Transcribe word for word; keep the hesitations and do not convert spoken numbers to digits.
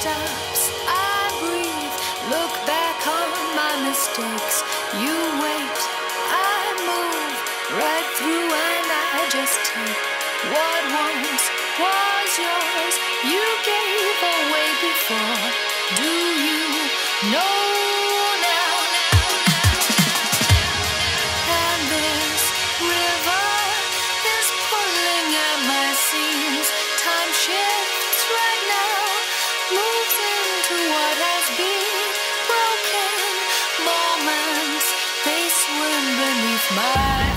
stops, I breathe, look back on my mistakes. You wait, I move right through and I just take what once was yours. You gave away before. Do you know? My